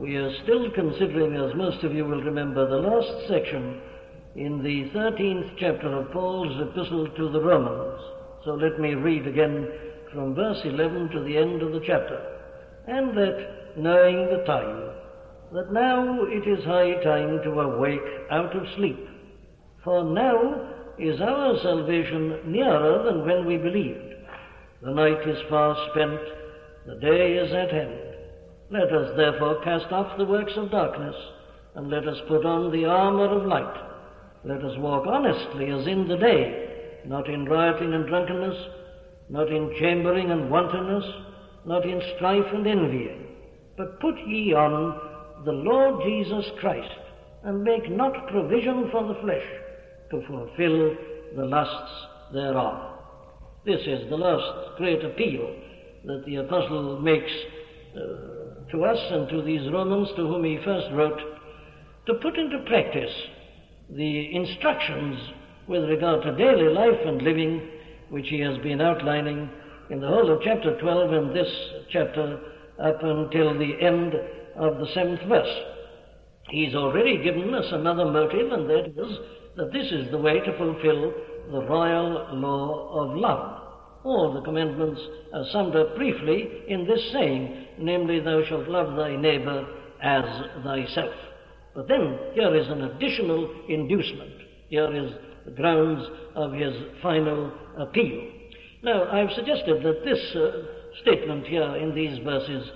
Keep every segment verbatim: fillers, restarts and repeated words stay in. We are still considering, as most of you will remember, the last section in the thirteenth chapter of Paul's epistle to the Romans. So let me read again from verse eleven to the end of the chapter. And that, knowing the time, that now it is high time to awake out of sleep, for now is our salvation nearer than when we believed. The night is far spent, the day is at hand. Let us therefore cast off the works of darkness, and let us put on the armour of light. Let us walk honestly as in the day, not in rioting and drunkenness, not in chambering and wantonness, not in strife and envying. But put ye on the Lord Jesus Christ, and make not provision for the flesh to fulfil the lusts thereof. This is the last great appeal that the Apostle makes uh, to us and to these Romans to whom he first wrote, to put into practice the instructions with regard to daily life and living which he has been outlining in the whole of chapter twelve and this chapter up until the end of the seventh verse. He's already given us another motive, and that is that this is the way to fulfill the royal law of love. All the commandments are summed up briefly in this saying, namely, thou shalt love thy neighbour as thyself. But then here is an additional inducement. Here is the grounds of his final appeal. Now, I've suggested that this uh, statement here in these verses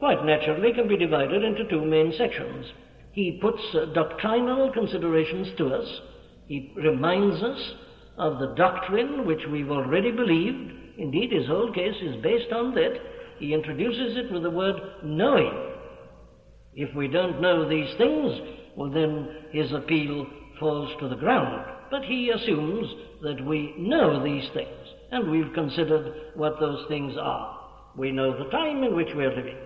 quite naturally can be divided into two main sections. He puts uh, doctrinal considerations to us. He reminds us of the doctrine which we've already believed. Indeed, his whole case is based on that. He introduces it with the word knowing. If we don't know these things, well, then his appeal falls to the ground. But he assumes that we know these things, and we've considered what those things are. We know the time in which we're living.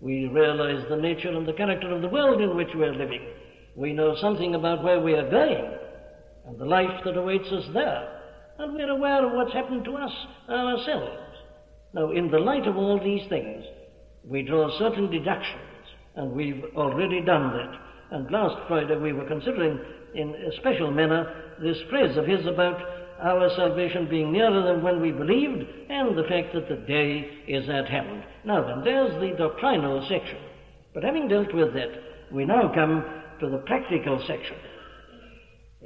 We realize the nature and the character of the world in which we're living. We know something about where we are going and the life that awaits us there. And we're aware of what's happened to us ourselves. Now, in the light of all these things, we draw certain deductions, and we've already done that. And last Friday we were considering in a special manner this phrase of his about our salvation being nearer than when we believed, and the fact that the day is at hand. Now then, there's the doctrinal section. But having dealt with that, we now come to the practical section.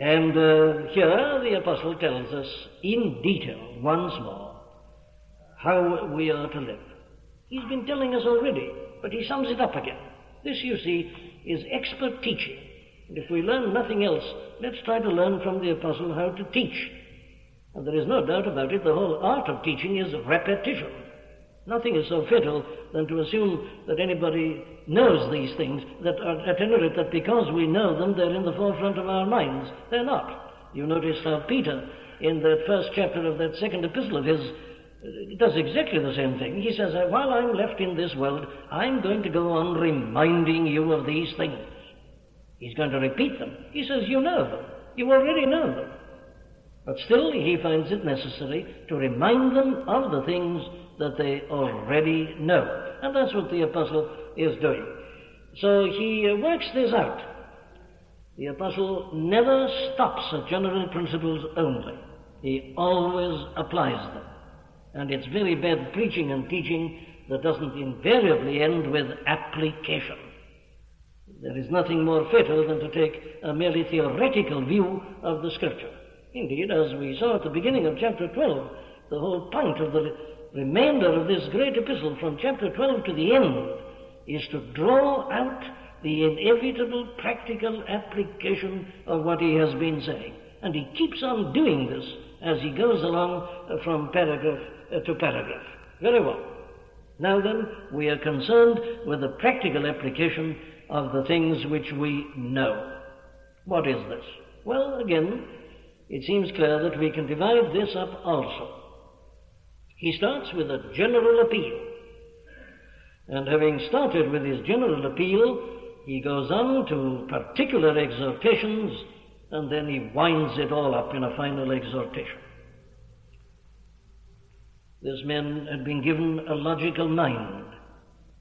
And uh, here the Apostle tells us in detail, once more, how we are to live. He's been telling us already, but he sums it up again. This, you see, is expert teaching. And if we learn nothing else, let's try to learn from the Apostle how to teach. And there is no doubt about it, the whole art of teaching is repetition. Nothing is so fatal than to assume that anybody knows these things, that are at any rate that because we know them, they're in the forefront of our minds. They're not. You notice how Peter, in that first chapter of that second epistle of his, does exactly the same thing. He says, while I'm left in this world, I'm going to go on reminding you of these things. He's going to repeat them. He says, you know them. You already know them. But still he finds it necessary to remind them of the things that they already know. And that's what the Apostle is doing. So he works this out. The Apostle never stops at general principles only. He always applies them. And it's very bad preaching and teaching that doesn't invariably end with application. There is nothing more fatal than to take a merely theoretical view of the Scripture. Indeed, as we saw at the beginning of chapter twelve, the whole point of the remainder of this great epistle from chapter twelve to the end is to draw out the inevitable practical application of what he has been saying. And he keeps on doing this as he goes along from paragraph to paragraph. Very well. Now then, we are concerned with the practical application of the things which we know. What is this? Well, again, it seems clear that we can divide this up also. He starts with a general appeal. And having started with his general appeal, he goes on to particular exhortations, and then he winds it all up in a final exhortation. This man had been given a logical mind.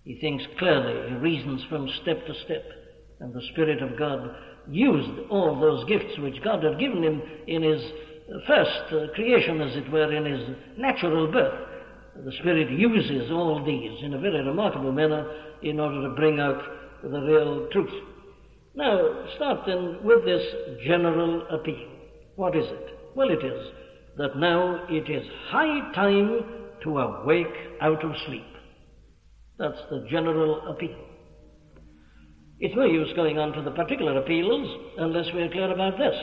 He thinks clearly, he reasons from step to step, and the Spirit of God used all those gifts which God had given him in his first uh, creation, as it were, in his natural birth. The Spirit uses all these in a very remarkable manner in order to bring out the real truth. Now, start then with this general appeal. What is it? Well, it is that now it is high time to awake out of sleep. That's the general appeal. It's no use going on to the particular appeals unless we're clear about this.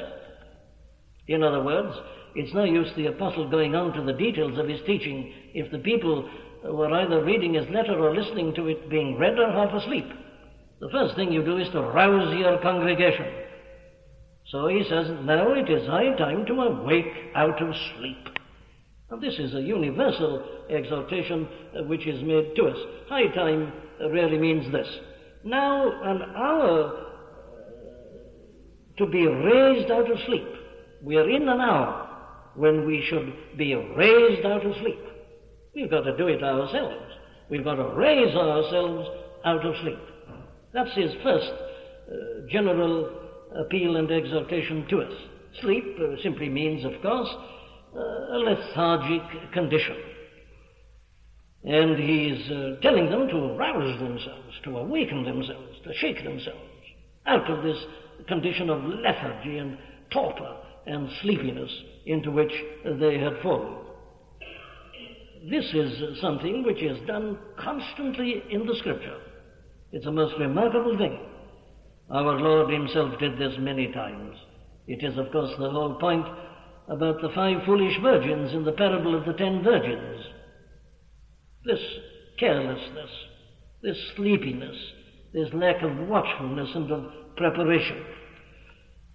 In other words, it's no use the apostle going on to the details of his teaching if the people were either reading his letter or listening to it being read or half asleep. The first thing you do is to rouse your congregation. So he says, now it is high time to awake out of sleep. And this is a universal exhortation which is made to us. High time really means this. Now an hour to be raised out of sleep. We are in an hour when we should be raised out of sleep. We've got to do it ourselves. We've got to raise ourselves out of sleep. That's his first uh, general appeal and exhortation to us. Sleep uh, simply means, of course, uh, a lethargic condition. And he's uh, telling them to rouse themselves, to awaken themselves, to shake themselves out of this condition of lethargy and torpor and sleepiness into which they had fallen. This is something which is done constantly in the Scripture. It's a most remarkable thing. Our Lord himself did this many times. It is, of course, the whole point about the five foolish virgins in the parable of the ten virgins. This carelessness, this sleepiness, this lack of watchfulness and of preparation.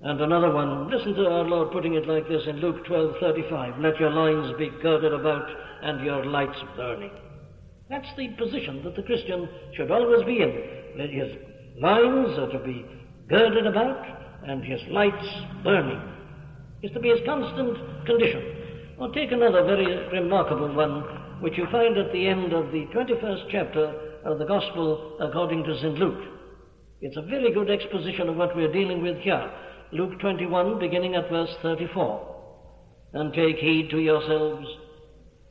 And another one, listen to our Lord putting it like this in Luke twelve thirty-five, let your loins be girded about and your lights burning. That's the position that the Christian should always be in. His loins are to be girded about and his lights burning. It's to be his constant condition. Or take another very remarkable one, which you find at the end of the twenty-first chapter of the Gospel according to Saint Luke. It's a very good exposition of what we're dealing with here. Luke twenty-one, beginning at verse thirty-four. And take heed to yourselves,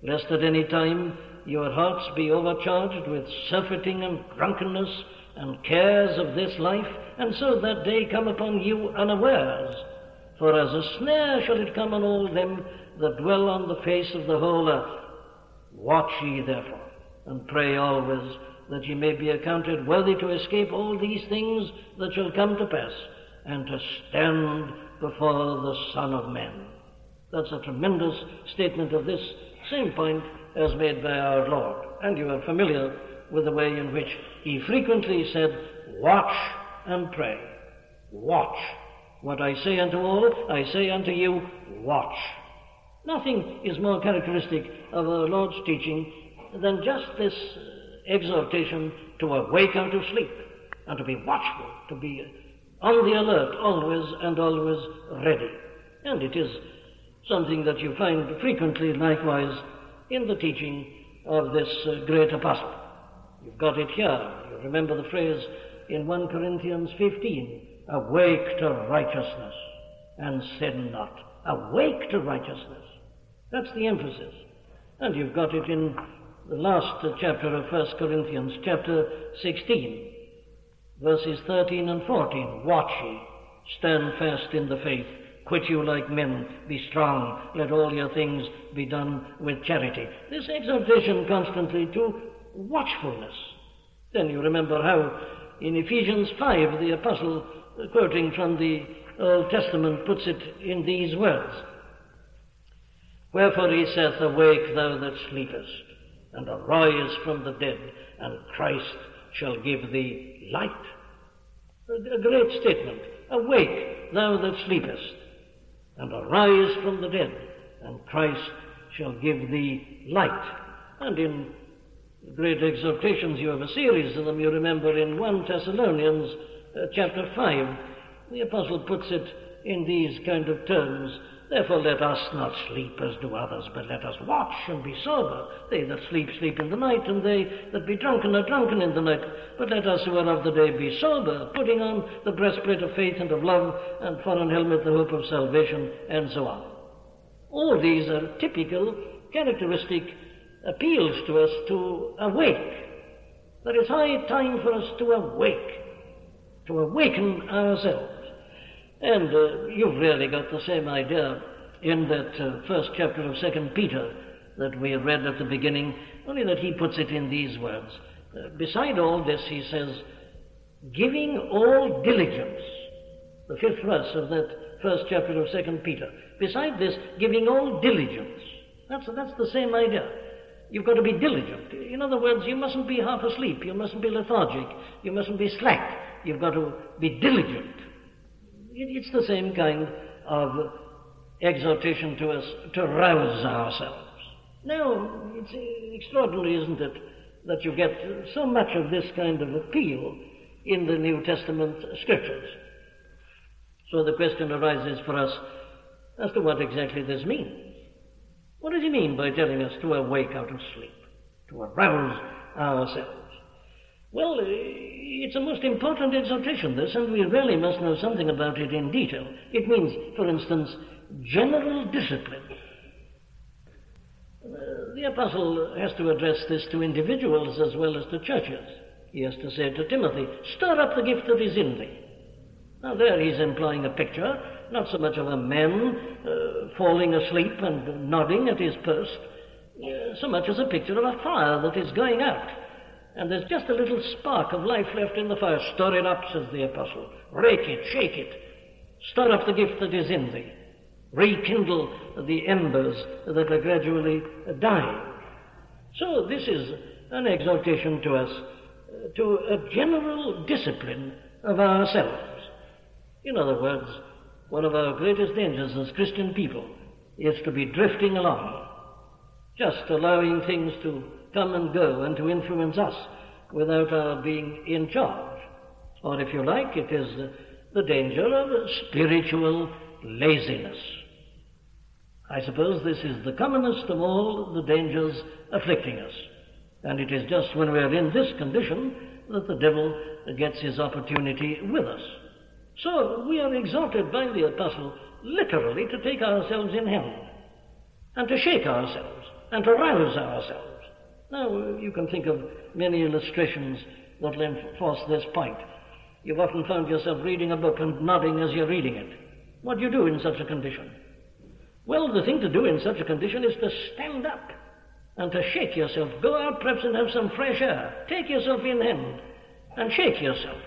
lest at any time your hearts be overcharged with surfeiting and drunkenness and cares of this life, and so that day come upon you unawares. For as a snare shall it come on all them that dwell on the face of the whole earth. Watch ye therefore, and pray always, that ye may be accounted worthy to escape all these things that shall come to pass, and to stand before the Son of Man. That's a tremendous statement of this same point as made by our Lord. And you are familiar with the way in which he frequently said, watch and pray. Watch. What I say unto all, I say unto you, watch. Nothing is more characteristic of our Lord's teaching than just this exhortation to awake out of sleep and to be watchful, to be on the alert, always and always ready. And it is something that you find frequently, likewise, in the teaching of this uh, great apostle. You've got it here. You remember the phrase in First Corinthians fifteen, awake to righteousness and sin not. Awake to righteousness. That's the emphasis. And you've got it in the last uh, chapter of First Corinthians, chapter sixteen. Verses thirteen and fourteen, watch ye, stand fast in the faith, quit you like men, be strong, let all your things be done with charity. This exhortation constantly to watchfulness. Then you remember how in Ephesians five the apostle, quoting from the Old Testament, puts it in these words. Wherefore he saith, awake thou that sleepest, and arise from the dead, and Christ shall give thee light. A great statement. Awake, thou that sleepest, and arise from the dead, and Christ shall give thee light. And in great exhortations, you have a series of them, you remember, in First Thessalonians uh, chapter five. The apostle puts it in these kind of terms. Therefore let us not sleep as do others, but let us watch and be sober. They that sleep, sleep in the night, and they that be drunken are drunken in the night. But let us who are of the day be sober, putting on the breastplate of faith and of love, and for an helmet the hope of salvation, and so on. All these are typical, characteristic appeals to us to awake. There is high time for us to awake, to awaken ourselves. And uh, you've really got the same idea in that uh, first chapter of Second Peter that we read at the beginning, only that he puts it in these words. Uh, beside all this, he says, giving all diligence, the fifth verse of that first chapter of Second Peter. Beside this, giving all diligence. That's, that's the same idea. You've got to be diligent. In other words, you mustn't be half asleep. You mustn't be lethargic. You mustn't be slack. You've got to be diligent. It's the same kind of exhortation to us to rouse ourselves. Now, it's extraordinary, isn't it, that you get so much of this kind of appeal in the New Testament scriptures. So the question arises for us as to what exactly this means. What does he mean by telling us to awake out of sleep, to arouse ourselves? Well, it's a most important exhortation, this, and we really must know something about it in detail. It means, for instance, general discipline. Uh, the apostle has to address this to individuals as well as to churches. He has to say to Timothy, stir up the gift that is in thee. Now there he's employing a picture, not so much of a man uh, falling asleep and nodding at his post, uh, so much as a picture of a fire that is going out. And there's just a little spark of life left in the fire. Stir it up, says the apostle. Rake it, shake it. Stir up the gift that is in thee. Rekindle the embers that are gradually dying. So this is an exhortation to us to a general discipline of ourselves. In other words, one of our greatest dangers as Christian people is to be drifting along, just allowing things to come and go and to influence us without our being in charge. Or if you like, it is the danger of spiritual laziness. I suppose this is the commonest of all the dangers afflicting us. And it is just when we are in this condition that the devil gets his opportunity with us. So we are exhorted by the apostle literally to take ourselves in hand and to shake ourselves and to rouse ourselves. Now, you can think of many illustrations that will enforce this point. You've often found yourself reading a book and nodding as you're reading it. What do you do in such a condition? Well, the thing to do in such a condition is to stand up and to shake yourself. Go out perhaps and have some fresh air. Take yourself in hand and shake yourself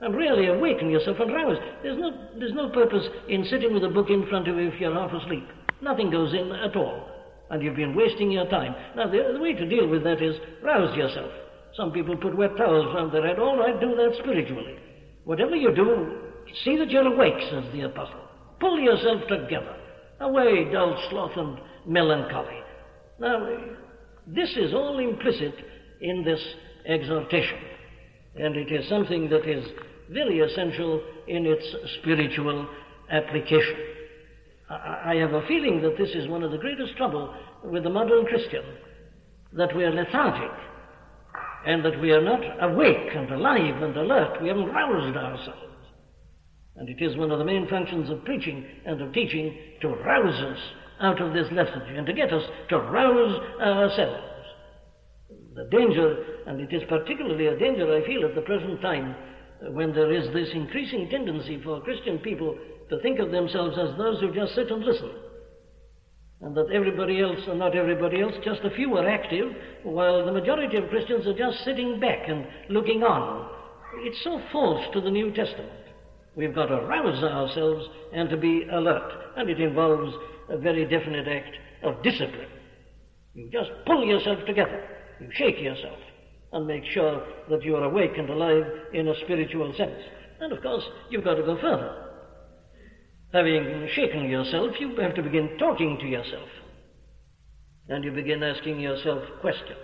and really awaken yourself and rouse. There's no, there's no purpose in sitting with a book in front of you if you're half asleep. Nothing goes in at all. And you've been wasting your time. Now, the, the way to deal with that is rouse yourself. Some people put wet towels round their head. All right, do that spiritually. Whatever you do, see that you're awake, says the apostle. Pull yourself together. Away, dull sloth and melancholy. Now, this is all implicit in this exhortation. And it is something that is very essential in its spiritual application. I have a feeling that this is one of the greatest trouble with the modern Christian, that we are lethargic and that we are not awake and alive and alert. We haven't roused ourselves. And it is one of the main functions of preaching and of teaching to rouse us out of this lethargy and to get us to rouse ourselves. The danger, and it is particularly a danger I feel at the present time, when there is this increasing tendency for Christian people to think of themselves as those who just sit and listen, and that everybody else, and not everybody else, just a few are active, while the majority of Christians are just sitting back and looking on. It's so false to the New Testament. We've got to rouse ourselves and to be alert, and it involves a very definite act of discipline. You just pull yourself together, you shake yourself, and make sure that you are awake and alive in a spiritual sense. And of course, you've got to go further. Having shaken yourself, you have to begin talking to yourself. And you begin asking yourself questions.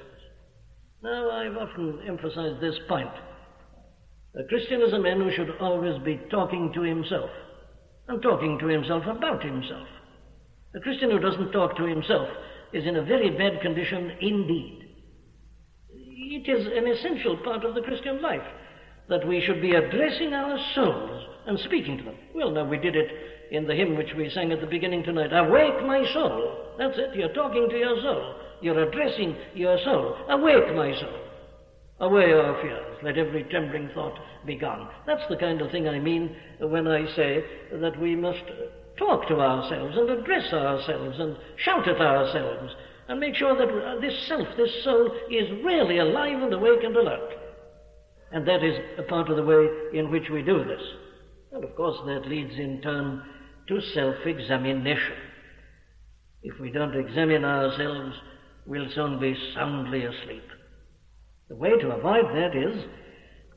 Now, I've often emphasized this point. A Christian is a man who should always be talking to himself, and talking to himself about himself. A Christian who doesn't talk to himself is in a very bad condition indeed. It is an essential part of the Christian life that we should be addressing our souls and speaking to them. Well, now, we did it in the hymn which we sang at the beginning tonight. Awake, my soul. That's it. You're talking to your soul. You're addressing your soul. Awake, my soul. Away our fears. Let every trembling thought be gone. That's the kind of thing I mean when I say that we must talk to ourselves and address ourselves and shout at ourselves and make sure that this self, this soul, is really alive and awake and alert. And that is a part of the way in which we do this. And of course that leads in turn to self-examination. If we don't examine ourselves, we'll soon be soundly asleep. The way to avoid that is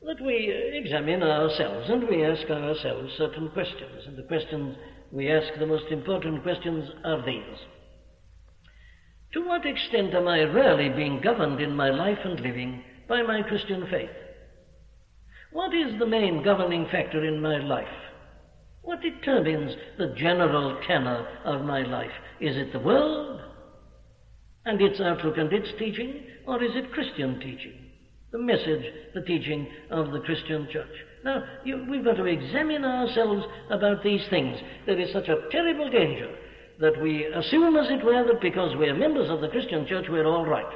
that we examine ourselves and we ask ourselves certain questions. And the questions we ask, the most important questions, are these. To what extent am I really being governed in my life and living by my Christian faith? What is the main governing factor in my life? What determines the general tenor of my life? Is it the world and its outlook and its teaching, or is it Christian teaching? The message, the teaching of the Christian church. Now, you, we've got to examine ourselves about these things. There is such a terrible danger that we assume, as it were, that because we're members of the Christian church, we're all right.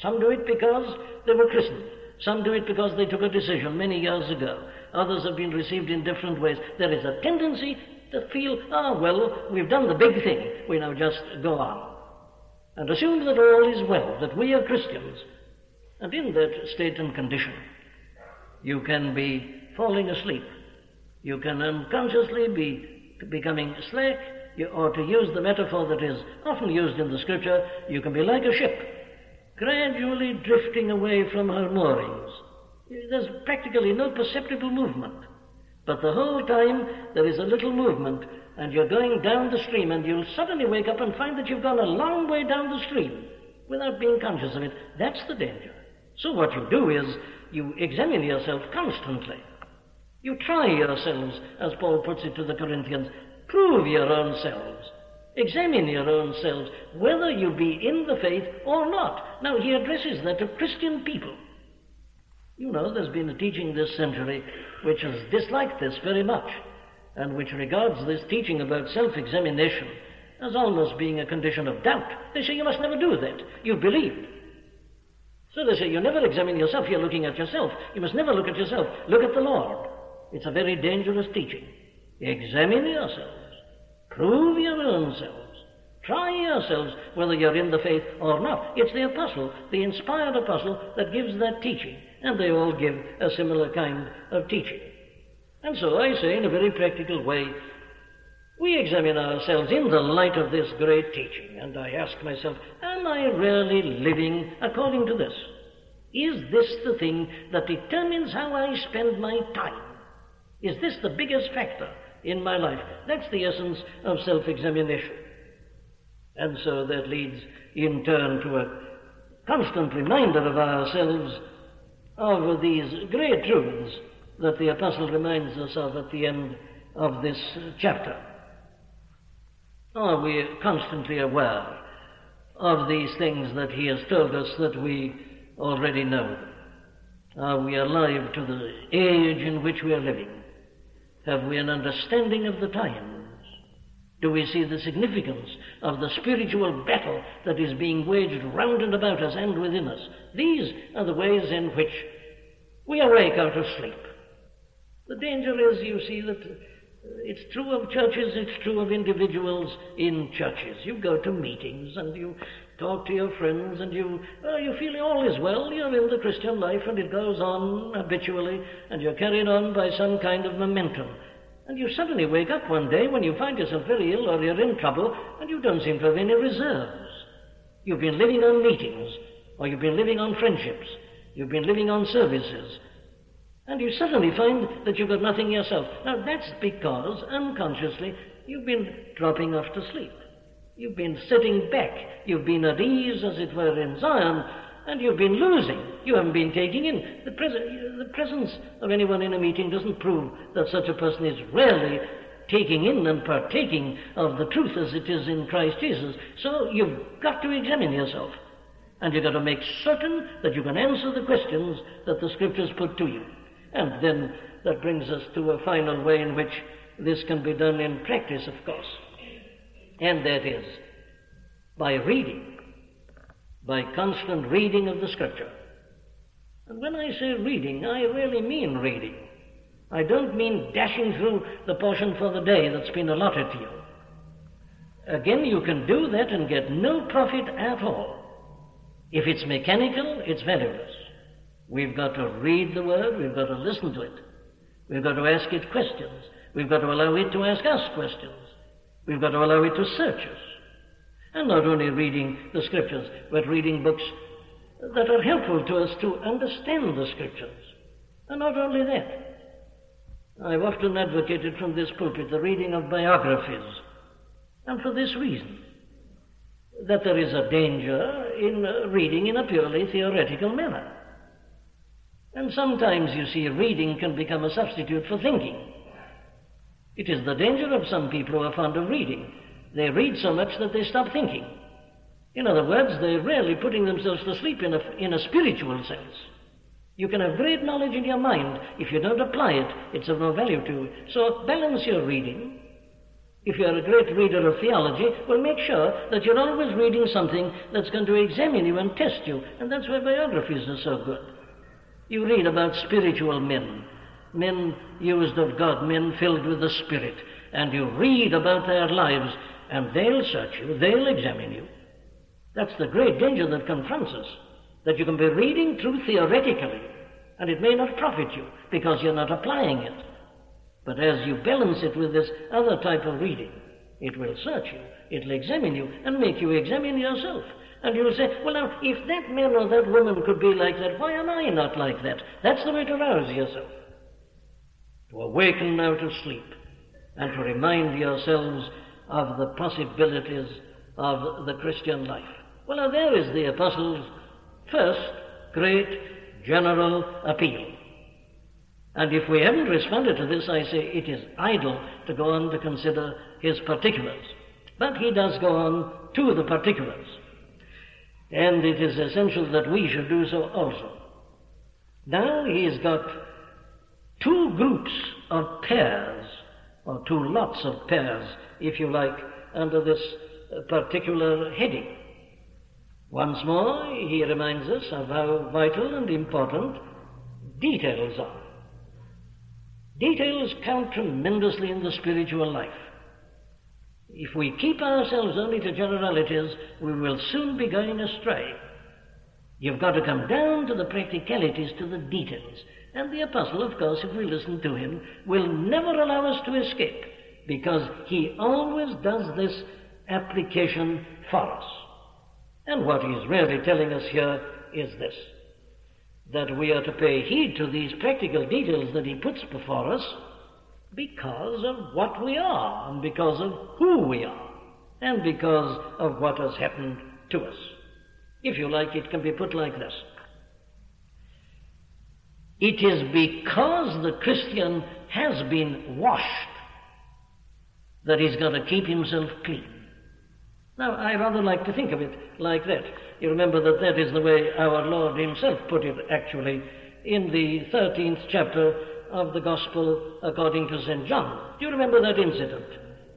Some do it because they were christened. Some do it because they took a decision many years ago. Others have been received in different ways. There is a tendency to feel, ah, well, we've done the big thing. We now just go on. And assume that all is well, that we are Christians. And in that state and condition, you can be falling asleep. You can unconsciously be becoming slack, you, or to use the metaphor that is often used in the Scripture, you can be like a ship, gradually drifting away from her moorings. There's practically no perceptible movement. But the whole time, there is a little movement, and you're going down the stream, and you'll suddenly wake up and find that you've gone a long way down the stream without being conscious of it. That's the danger. So what you do is, you examine yourself constantly. You try yourselves, as Paul puts it to the Corinthians. Prove your own selves. Examine your own selves, whether you be in the faith or not. Now, he addresses that to Christian people. You know, there's been a teaching this century which has disliked this very much, and which regards this teaching about self-examination as almost being a condition of doubt. They say you must never do that. You've believed. So they say, you never examine yourself, you're looking at yourself. You must never look at yourself. Look at the Lord. It's a very dangerous teaching. Examine yourselves. Prove your own selves. Try yourselves whether you're in the faith or not. It's the apostle, the inspired apostle, that gives that teaching. And they all give a similar kind of teaching. And so I say, in a very practical way, we examine ourselves in the light of this great teaching, and I ask myself, am I really living according to this? Is this the thing that determines how I spend my time? Is this the biggest factor in my life? That's the essence of self-examination. And so that leads in turn to a constant reminder of ourselves of these great truths that the apostle reminds us of at the end of this chapter. Are we constantly aware of these things that he has told us that we already know? Are we alive to the age in which we are living? Have we an understanding of the times? Do we see the significance of the spiritual battle that is being waged round and about us and within us? These are the ways in which we awake out of sleep. The danger is, you see, that it's true of churches, it's true of individuals in churches. You go to meetings and you talk to your friends and you, oh, you feel all is well, you're in the Christian life, and it goes on habitually and you're carried on by some kind of momentum. And you suddenly wake up one day when you find yourself very ill or you're in trouble and you don't seem to have any reserves. You've been living on meetings, or you've been living on friendships, you've been living on services, and you suddenly find that you've got nothing yourself. Now, that's because, unconsciously, you've been dropping off to sleep. You've been sitting back. You've been at ease, as it were, in Zion, and you've been losing. You haven't been taking in. The, pres- the presence of anyone in a meeting doesn't prove that such a person is really taking in and partaking of the truth as it is in Christ Jesus. So you've got to examine yourself, and you've got to make certain that you can answer the questions that the Scriptures put to you. And then that brings us to a final way in which this can be done in practice, of course, and that is by reading, by constant reading of the Scripture. And when I say reading, I really mean reading. I don't mean dashing through the portion for the day that's been allotted to you. Again, you can do that and get no profit at all. If it's mechanical, it's valueless. We've got to read the Word, we've got to listen to it, we've got to ask it questions, we've got to allow it to ask us questions, we've got to allow it to search us. And not only reading the Scriptures, but reading books that are helpful to us to understand the Scriptures. And not only that, I've often advocated from this pulpit the reading of biographies, and for this reason, that there is a danger in reading in a purely theoretical manner. And sometimes, you see, reading can become a substitute for thinking. It is the danger of some people who are fond of reading. They read so much that they stop thinking. In other words, they're really putting themselves to sleep in a, in a spiritual sense. You can have great knowledge in your mind. If you don't apply it, it's of no value to you. So balance your reading. If you're a great reader of theology, well, make sure that you're always reading something that's going to examine you and test you. And that's why biographies are so good. You read about spiritual men, men used of God, men filled with the Spirit. And you read about their lives, and they'll search you, they'll examine you. That's the great danger that confronts us, that you can be reading through theoretically, and it may not profit you because you're not applying it. But as you balance it with this other type of reading, it will search you, it'll examine you, and make you examine yourself. And you'll say, well, now, if that man or that woman could be like that, why am I not like that? That's the way to rouse yourself, to awaken out of sleep, and to remind yourselves of the possibilities of the Christian life. Well, now, there is the Apostles' first great general appeal. And if we haven't responded to this, I say it is idle to go on to consider his particulars. But he does go on to the particulars. And it is essential that we should do so also. Now he's got two groups of pairs, or two lots of pairs, if you like, under this particular heading. Once more, he reminds us of how vital and important details are. Details count tremendously in the spiritual life. If we keep ourselves only to generalities, we will soon be going astray. You've got to come down to the practicalities, to the details. And the Apostle, of course, if we listen to him, will never allow us to escape, because he always does this application for us. And what he's really telling us here is this, that we are to pay heed to these practical details that he puts before us because of what we are, and because of who we are, and because of what has happened to us. If you like, it can be put like this. It is because the Christian has been washed that he's got to keep himself clean. Now, I rather like to think of it like that. You remember that that is the way our Lord himself put it, actually, in the thirteenth chapter of the Gospel according to Saint John. Do you remember that incident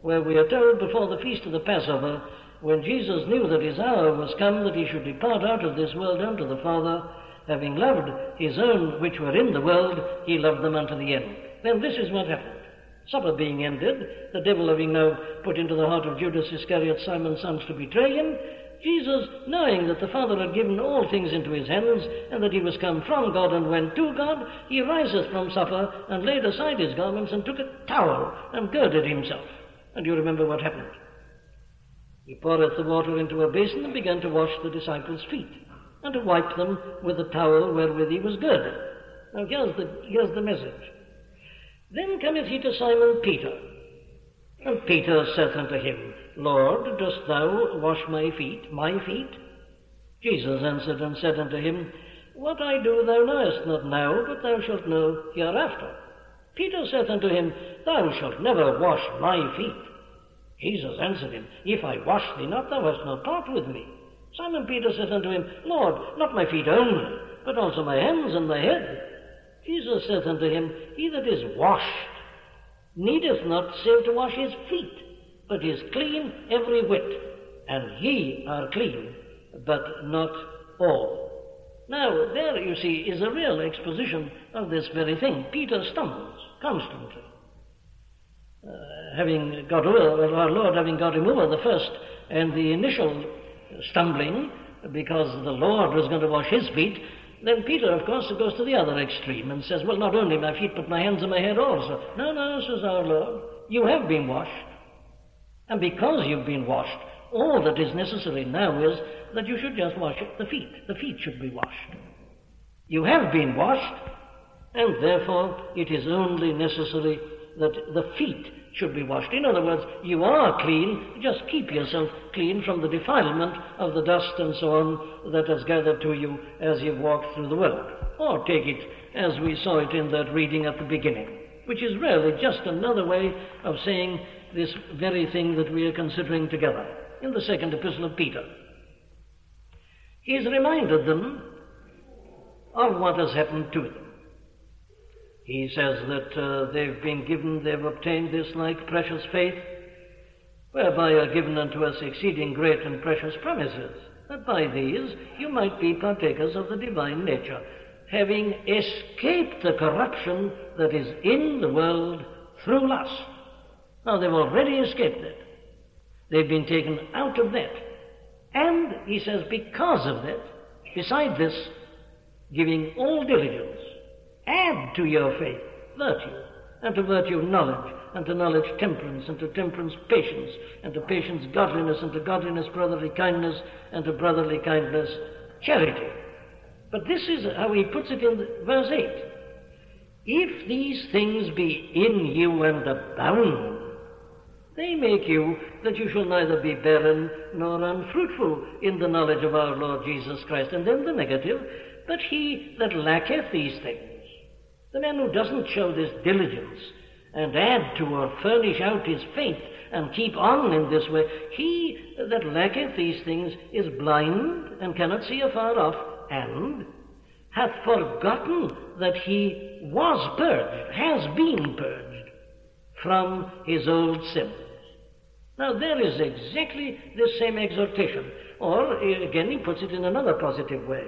where we are told before the feast of the Passover, when Jesus knew that his hour was come, that he should depart out of this world unto the Father, having loved his own which were in the world, he loved them unto the end. Then this is what happened. Supper being ended, the devil having now put into the heart of Judas Iscariot, Simon's son, to betray him, Jesus, knowing that the Father had given all things into his hands, and that he was come from God and went to God, he riseth from supper, and laid aside his garments, and took a towel, and girded himself. And you remember what happened. He poureth the water into a basin, and began to wash the disciples' feet, and to wipe them with the towel wherewith he was girded. Now here's the, here's the message. Then cometh he to Simon Peter, and Peter saith unto him, Lord, dost thou wash my feet, my feet? Jesus answered and said unto him, What I do thou knowest not now, but thou shalt know hereafter. Peter saith unto him, Thou shalt never wash my feet. Jesus answered him, If I wash thee not, thou hast no part with me. Simon Peter saith unto him, Lord, not my feet only, but also my hands and my head. Jesus saith unto him, He that is washed needeth not save to wash his feet, but is clean every whit. And ye are clean, but not all. Now, there, you see, is a real exposition of this very thing. Peter stumbles constantly. Uh, having got over, our Lord having got him over the first and the initial stumbling, because the Lord was going to wash his feet, then Peter, of course, goes to the other extreme and says, well, not only my feet, but my hands and my head also. No, no, says our Lord, you have been washed. And because you've been washed, all that is necessary now is that you should just wash the feet. The feet should be washed. You have been washed, and therefore it is only necessary that the feet should be washed. In other words, you are clean, just keep yourself clean from the defilement of the dust and so on that has gathered to you as you've walked through the world. Or take it as we saw it in that reading at the beginning, which is really just another way of saying this very thing that we are considering together in the second epistle of Peter. He's reminded them of what has happened to them. He says that uh, they've been given, they've obtained this like precious faith, whereby are given unto us exceeding great and precious promises, that by these you might be partakers of the divine nature, having escaped the corruption that is in the world through lust. Now, they've already escaped that. They've been taken out of that. And, he says, because of that, beside this, giving all diligence, add to your faith virtue, and to virtue knowledge, and to knowledge temperance, and to temperance patience, and to patience godliness, and to godliness brotherly kindness, and to brotherly kindness charity. But this is how he puts it in verse eight. If these things be in you and abound, they make you that you shall neither be barren nor unfruitful in the knowledge of our Lord Jesus Christ. And then the negative, but he that lacketh these things, the man who doesn't show this diligence and add to or furnish out his faith and keep on in this way, he that lacketh these things is blind and cannot see afar off, and hath forgotten that he was purged, has been purged from his old sins. Now, there is exactly the same exhortation, or again he puts it in another positive way.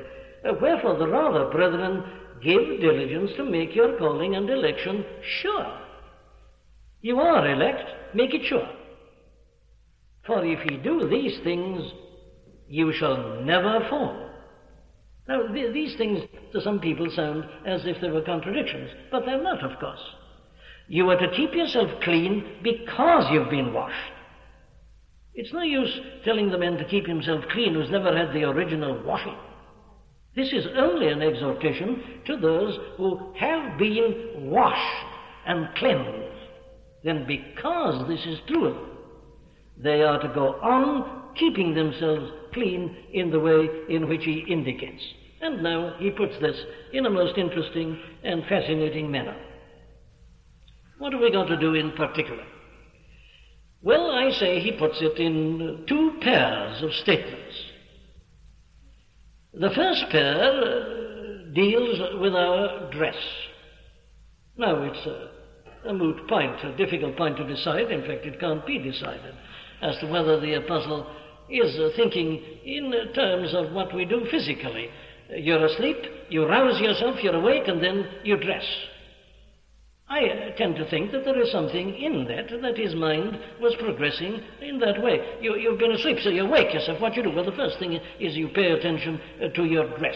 Wherefore the rather, brethren, give diligence to make your calling and election sure. You are elect, make it sure. For if ye do these things, you shall never fall. Now, th- these things to some people sound as if they were contradictions, but they're not, of course. You are to keep yourself clean because you've been washed. It's no use telling the man to keep himself clean who's never had the original washing. This is only an exhortation to those who have been washed and cleansed. Then because this is true of them, they are to go on keeping themselves clean in the way in which he indicates. And now he puts this in a most interesting and fascinating manner. What are we going to do in particular? Well, I say he puts it in two pairs of statements. The first pair deals with our dress. Now, it's a, a moot point, a difficult point to decide. In fact, it can't be decided as to whether the apostle is thinking in terms of what we do physically. You're asleep, you rouse yourself, you're awake, and then you dress. I tend to think that there is something in that, that his mind was progressing in that way. You, you've been asleep, so you wake yourself. What you do? Well, the first thing is you pay attention to your dress.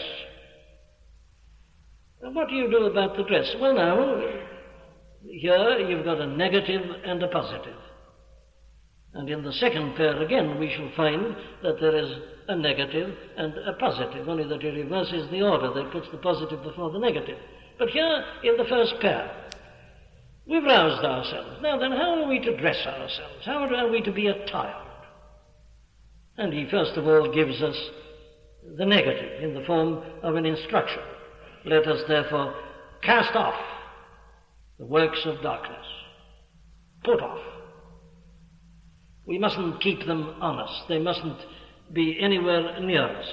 What do you do about the dress? Well, now, here you've got a negative and a positive. And in the second pair, again, we shall find that there is a negative and a positive, only that it reverses the order. That puts the positive before the negative. But here, in the first pair, we've roused ourselves. Now then, how are we to dress ourselves? How are we to be attired? And he first of all gives us the negative in the form of an instruction. Let us therefore cast off the works of darkness. Put off. We mustn't keep them on us. They mustn't be anywhere near us.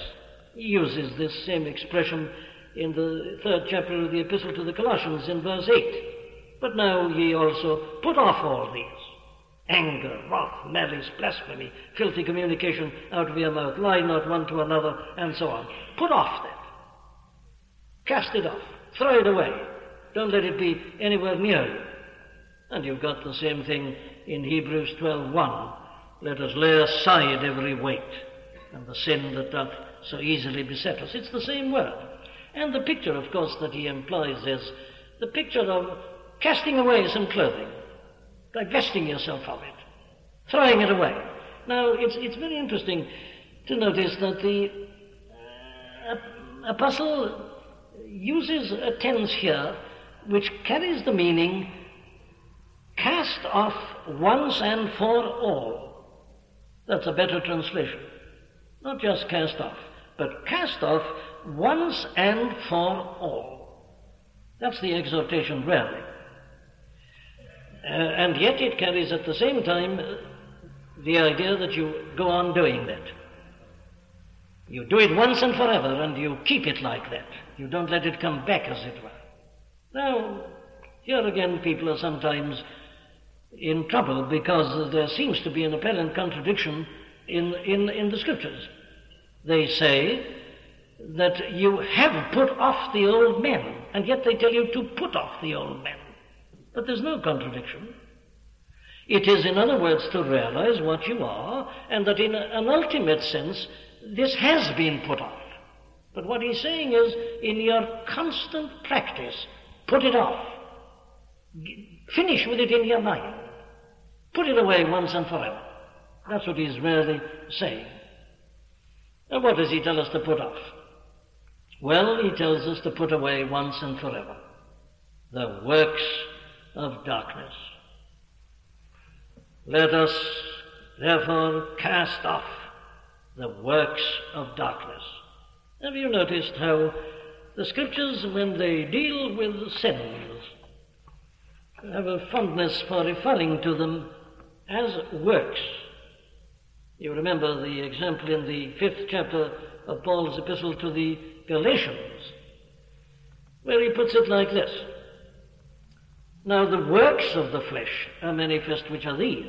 He uses this same expression in the third chapter of the Epistle to the Colossians in verse eight. But now ye also put off all these. Anger, wrath, malice, blasphemy, filthy communication out of your mouth, lie not one to another, and so on. Put off that. Cast it off. Throw it away. Don't let it be anywhere near you. And you've got the same thing in Hebrews twelve one. Let us lay aside every weight and the sin that doth so easily beset us. It's the same word. And the picture, of course, that he implies is the picture of casting away some clothing, divesting yourself of it, throwing it away. Now, it's, it's very interesting to notice that the uh, apostle uses a tense here which carries the meaning cast off once and for all. That's a better translation. Not just cast off, but cast off once and for all. That's the exhortation, really. Uh, and yet it carries at the same time uh, the idea that you go on doing that. You do it once and forever, and you keep it like that. You don't let it come back, as it were. Now, here again, people are sometimes in trouble because there seems to be an apparent contradiction in, in, in the Scriptures. They say that you have put off the old man, and yet they tell you to put off the old man. But there's no contradiction. It is, in other words, to realize what you are, and that in an ultimate sense, this has been put off. But what he's saying is, in your constant practice, put it off. Finish with it in your mind. Put it away once and forever. That's what he's really saying. And what does he tell us to put off? Well, he tells us to put away once and forever the works of darkness. Let us therefore cast off the works of darkness. Have you noticed how the Scriptures, when they deal with sins, have a fondness for referring to them as works? You remember the example in the fifth chapter of Paul's epistle to the Galatians, where he puts it like this. Now the works of the flesh are manifest, which are these: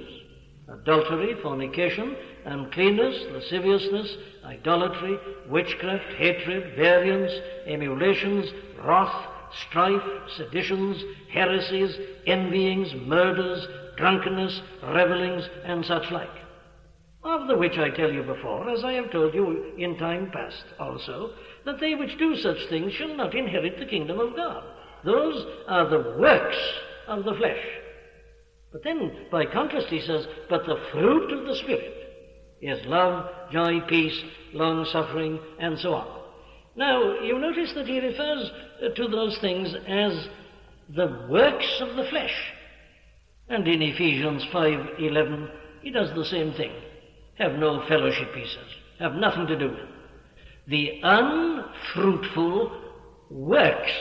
adultery, fornication, uncleanness, lasciviousness, idolatry, witchcraft, hatred, variance, emulations, wrath, strife, seditions, heresies, envyings, murders, drunkenness, revellings, and such like, of the which I tell you before, as I have told you in time past also, that they which do such things shall not inherit the kingdom of God. Those are the works of the flesh. But then, by contrast, he says, but the fruit of the Spirit is love, joy, peace, long-suffering, and so on. Now, you notice that he refers to those things as the works of the flesh. And in Ephesians five eleven, he does the same thing. Have no fellowship, he says. Have nothing to do with it. The unfruitful works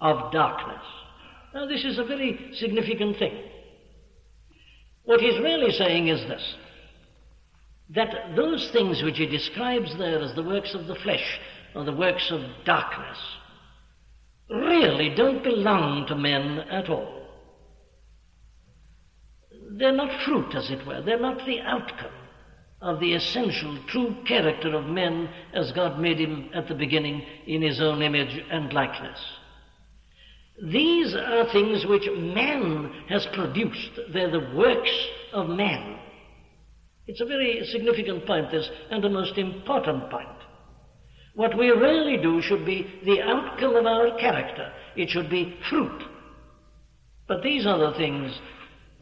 of darkness. Now, this is a very significant thing. What he's really saying is this, that those things which he describes there as the works of the flesh or the works of darkness really don't belong to men at all. They're not fruit, as it were. They're not the outcome of the essential true character of man as God made him at the beginning in his own image and likeness. These are things which man has produced. They're the works of man. It's a very significant point, this, and a most important point. What we really do should be the outcome of our character. It should be fruit. But these other things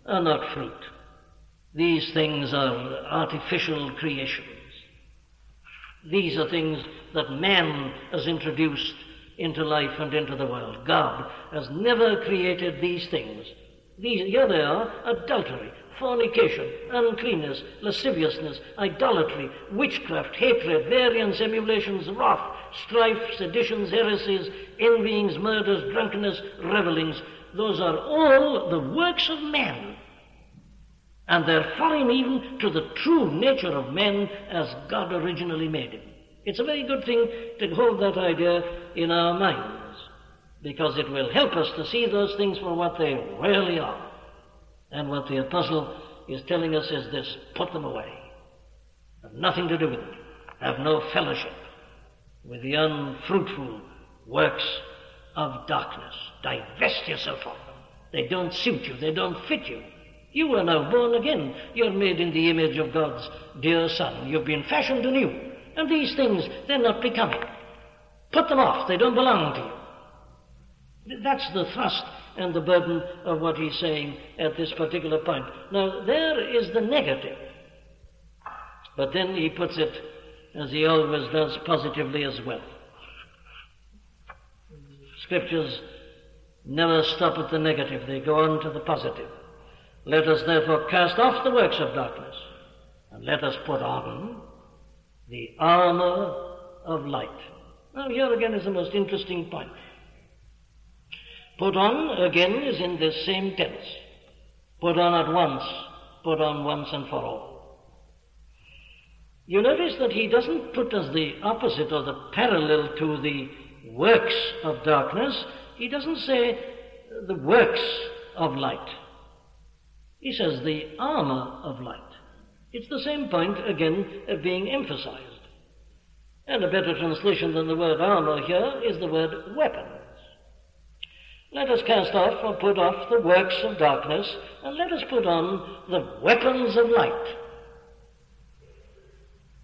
are not fruit. These things are artificial creations. These are things that man has introduced into life and into the world. God has never created these things. These, here they are: adultery, fornication, uncleanness, lasciviousness, idolatry, witchcraft, hatred, variance, emulations, wrath, strife, seditions, heresies, envyings, murders, drunkenness, revellings, Those are all the works of men, and they're foreign even to the true nature of men as God originally made him. It's a very good thing to hold that idea in our minds, because it will help us to see those things for what they really are. And what the apostle is telling us is this: put them away. Have nothing to do with it. Have no fellowship with the unfruitful works of darkness. Divest yourself of them. They don't suit you. They don't fit you. You are now born again. You're made in the image of God's dear Son. You've been fashioned anew. And these things, they're not becoming. Put them off. They don't belong to you. That's the thrust and the burden of what he's saying at this particular point. Now, there is the negative. But then he puts it, as he always does, positively as well. Scriptures never stop at the negative. They go on to the positive. Let us therefore cast off the works of darkness, and let us put on the armor of light. Now, here again is the most interesting point. Put on, again, is in this same tense. Put on at once. Put on once and for all. You notice that he doesn't put as the opposite or the parallel to the works of darkness. He doesn't say the works of light. He says the armor of light. It's the same point, again, of being emphasized. And a better translation than the word armor here is the word weapons. Let us cast off or put off the works of darkness, and let us put on the weapons of light.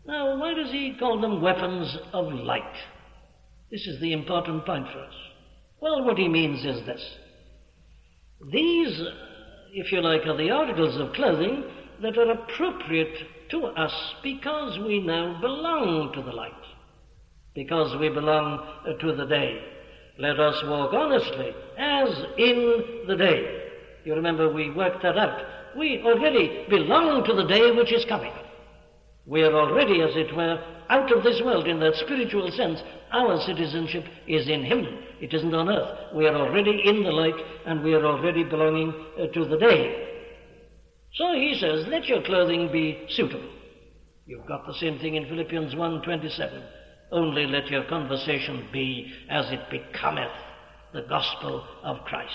Now, why does he call them weapons of light? This is the important point for us. Well, what he means is this. These, if you like, are the articles of clothing that are appropriate to us because we now belong to the light, because we belong to the day. Let us walk honestly, as in the day. You remember we worked that out. We already belong to the day which is coming. We are already, as it were, out of this world in that spiritual sense. Our citizenship is in heaven. It isn't on earth. We are already in the light, and we are already belonging to the day. So he says, let your clothing be suitable. You've got the same thing in Philippians one twenty-seven. Only let your conversation be as it becometh the gospel of Christ.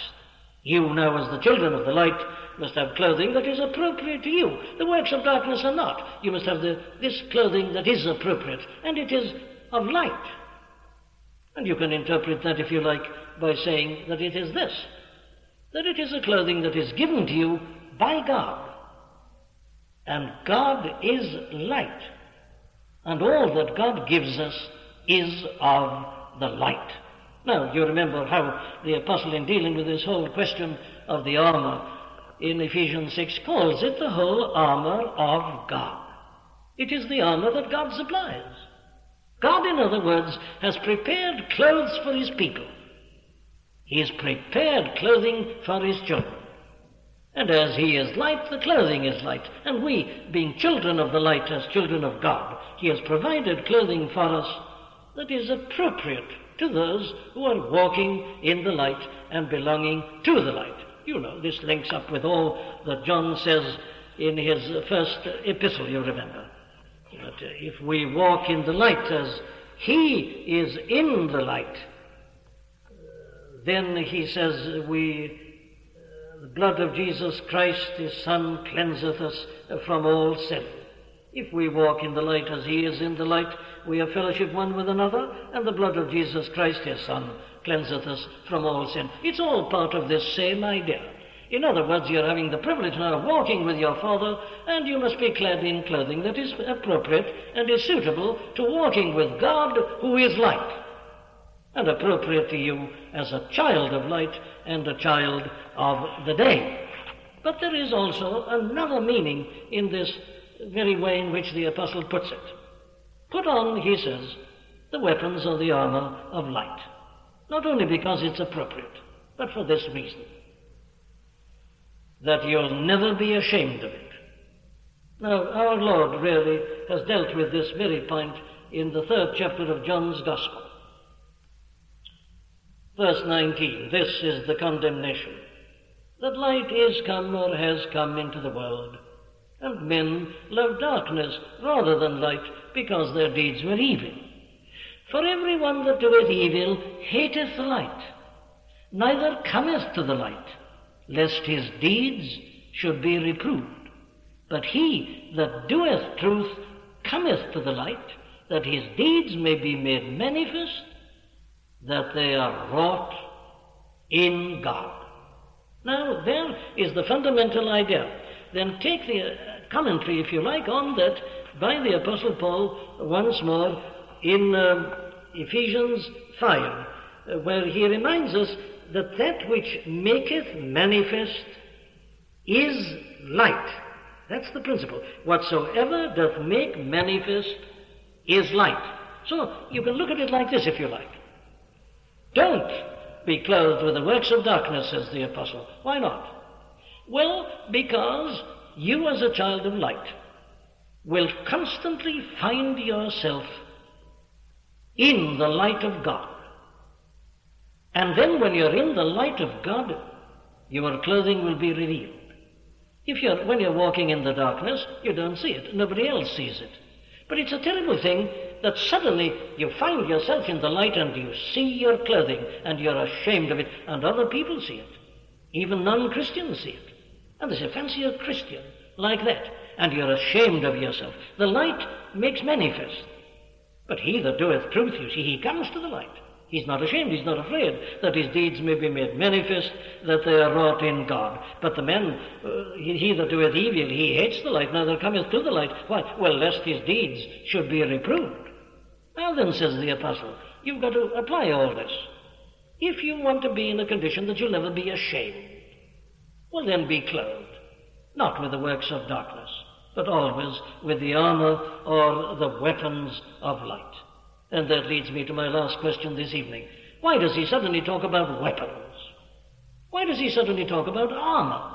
You now, as the children of the light, must have clothing that is appropriate to you. The works of darkness are not. You must have the, this clothing that is appropriate, and it is of light. And you can interpret that, if you like, by saying that it is this, that it is a clothing that is given to you by God. And God is light. And all that God gives us is of the light. Now, you remember how the apostle, in dealing with this whole question of the armor in Ephesians six, calls it the whole armor of God. It is the armor that God supplies. God, in other words, has prepared clothes for his people. He has prepared clothing for his children. And as he is light, the clothing is light. And we, being children of the light, as children of God, he has provided clothing for us that is appropriate to those who are walking in the light and belonging to the light. You know, this links up with all that John says in his first epistle, you remember. That if we walk in the light as he is in the light, then he says we... The blood of Jesus Christ, his Son, cleanseth us from all sin. If we walk in the light as he is in the light, we have fellowship one with another, and the blood of Jesus Christ, his Son, cleanseth us from all sin. It's all part of this same idea. In other words, you're having the privilege now of walking with your Father, and you must be clad in clothing that is appropriate and is suitable to walking with God, who is light, and appropriate to you as a child of light and a child of the day. But there is also another meaning in this very way in which the apostle puts it. Put on, he says, the weapons or the armor of light, not only because it's appropriate, but for this reason, that you'll never be ashamed of it. Now, our Lord really has dealt with this very point in the third chapter of John's Gospel. Verse nineteen, this is the condemnation, that light is come or has come into the world, and men love darkness rather than light, because their deeds were evil. For everyone that doeth evil hateth the light, neither cometh to the light, lest his deeds should be reproved. But he that doeth truth cometh to the light, that his deeds may be made manifest, that they are wrought in God. Now, there is the fundamental idea. Then take the commentary, if you like, on that by the Apostle Paul once more in um, Ephesians five, where he reminds us that that which maketh manifest is light. That's the principle. Whatsoever doth make manifest is light. So you can look at it like this, if you like. Don't be clothed with the works of darkness, says the Apostle. Why not? Well, because you as a child of light will constantly find yourself in the light of God. And then when you're in the light of God, your clothing will be revealed. If you're, when you're walking in the darkness, you don't see it. Nobody else sees it. But it's a terrible thing that suddenly you find yourself in the light and you see your clothing and you're ashamed of it, and other people see it. Even non-Christians see it. And they say, fancy a Christian like that. And you're ashamed of yourself. The light makes manifest. But he that doeth truth, you see, he comes to the light. He's not ashamed, he's not afraid, that his deeds may be made manifest, that they are wrought in God. But the man, uh, he, he that doeth evil, he hates the light, neither cometh to the light. Why? Well, lest his deeds should be reproved. Now then, says the Apostle, you've got to apply all this. If you want to be in a condition that you'll never be ashamed, well then be clothed, not with the works of darkness, but always with the armor or the weapons of light. And that leads me to my last question this evening. Why does he suddenly talk about weapons? Why does he suddenly talk about armor?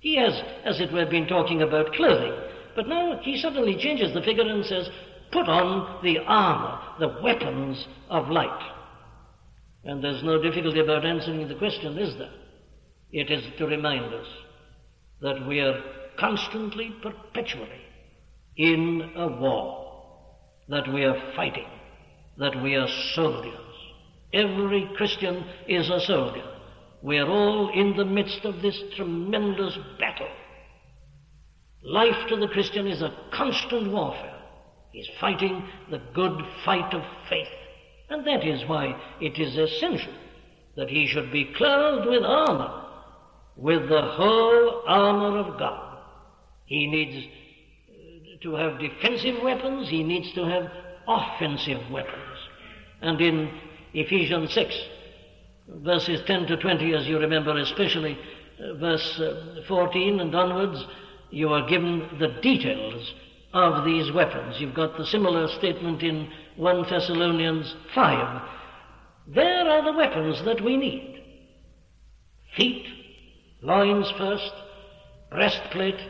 He has, as it were, been talking about clothing, but now he suddenly changes the figure and says, put on the armor, the weapons of light. And there's no difficulty about answering the question, is there? It is to remind us that we are constantly, perpetually in a war, that we are fighting, that we are soldiers. Every Christian is a soldier. We are all in the midst of this tremendous battle. Life to the Christian is a constant warfare. He's fighting the good fight of faith. And that is why it is essential that he should be clothed with armor, with the whole armor of God. He needs to have defensive weapons, he needs to have offensive weapons. And in Ephesians six, verses ten to twenty, as you remember especially, verse fourteen and onwards, you are given the details of these weapons. You've got the similar statement in First Thessalonians five. There are the weapons that we need. Feet, loins first, breastplate,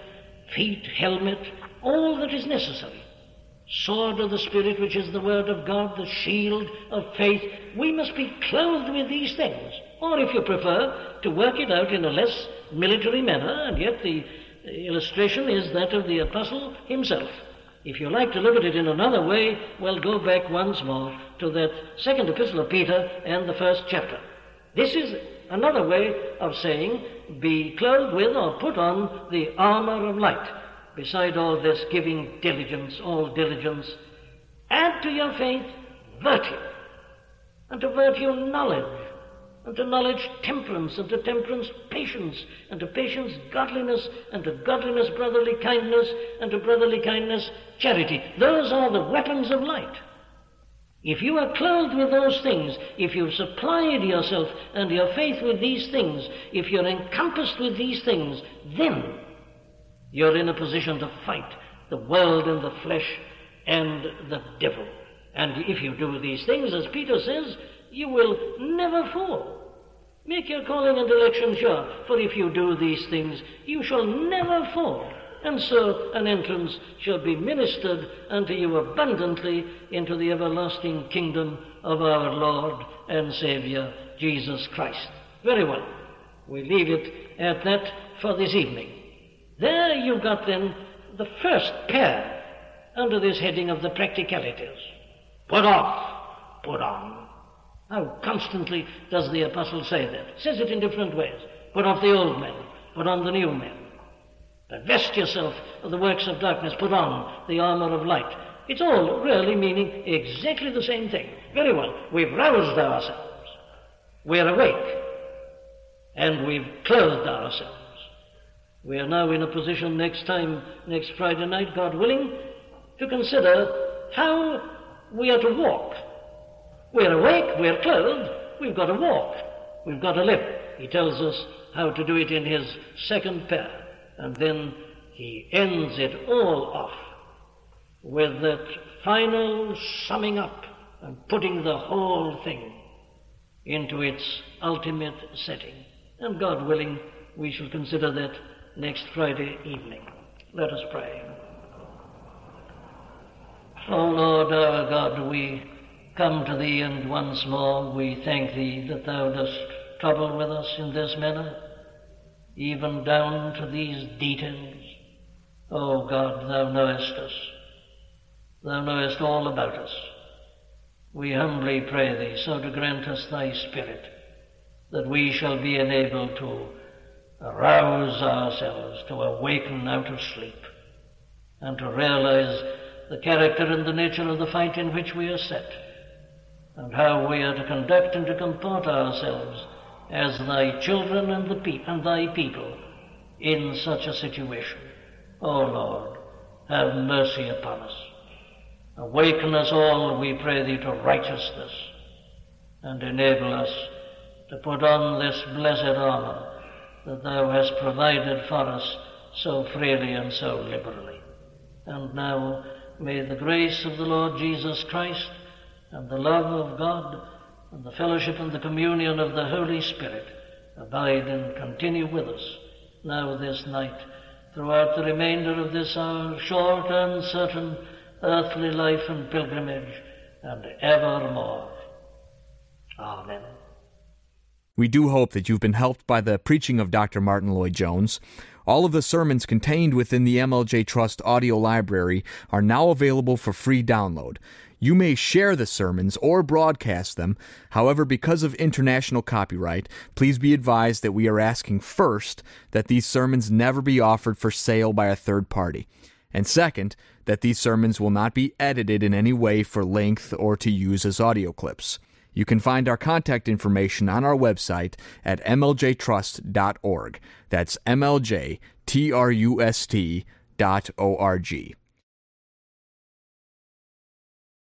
feet, helmet, all that is necessary. Sword of the Spirit, which is the word of God, the shield of faith. We must be clothed with these things. Or if you prefer, to work it out in a less military manner, and yet the The illustration is that of the Apostle himself. If you like to look at it in another way, well, go back once more to that second epistle of Peter and the first chapter. This is another way of saying, be clothed with or put on the armor of light. Beside all this, giving diligence, all diligence, add to your faith virtue, and to virtue knowledge, and to knowledge temperance, and to temperance patience, and to patience godliness, and to godliness brotherly kindness, and to brotherly kindness charity. Those are the weapons of light. If you are clothed with those things, if you've supplied yourself and your faith with these things, if you're encompassed with these things, then you're in a position to fight the world and the flesh and the devil. And if you do these things, as Peter says, you will never fall. Make your calling and election sure, for if you do these things, you shall never fall. And so an entrance shall be ministered unto you abundantly into the everlasting kingdom of our Lord and Saviour, Jesus Christ. Very well. We leave it at that for this evening. There you've got then the first pair under this heading of the practicalities. Put off, put on. How constantly does the apostle say that? Says it in different ways. Put off the old man, put on the new man. Divest yourself of the works of darkness, put on the armour of light. It's all really meaning exactly the same thing. Very well, we've roused ourselves. We're awake. And we've clothed ourselves. We are now in a position next time, next Friday night, God willing, to consider how we are to walk. We're awake, we're clothed, we've got to walk. We've got to live. He tells us how to do it in his second pair. And then he ends it all off with that final summing up and putting the whole thing into its ultimate setting. And God willing, we shall consider that next Friday evening. Let us pray. O Lord our God, we come to Thee, and once more we thank Thee that Thou dost trouble with us in this manner, even down to these details. O God, Thou knowest us. Thou knowest all about us. We humbly pray Thee so to grant us Thy Spirit, that we shall be enabled to arouse ourselves, to awaken out of sleep, and to realize the character and the nature of the fight in which we are set, and how we are to conduct and to comport ourselves as Thy children and, the pe- and Thy people in such a situation. O Lord, have mercy upon us. Awaken us all, we pray Thee, to righteousness, and enable us to put on this blessed armour that Thou hast provided for us so freely and so liberally. And now may the grace of the Lord Jesus Christ and the love of God and the fellowship and the communion of the Holy Spirit abide and continue with us now this night, throughout the remainder of this our short, uncertain earthly life and pilgrimage, and evermore. Amen. We do hope that you've been helped by the preaching of Doctor Martyn Lloyd-Jones. All of the sermons contained within the M L J Trust audio library are now available for free download. You may share the sermons or broadcast them. However, because of international copyright, please be advised that we are asking first that these sermons never be offered for sale by a third party. And second, that these sermons will not be edited in any way for length or to use as audio clips. You can find our contact information on our website at m l j trust dot org. That's M L J T R U S T dot O R G.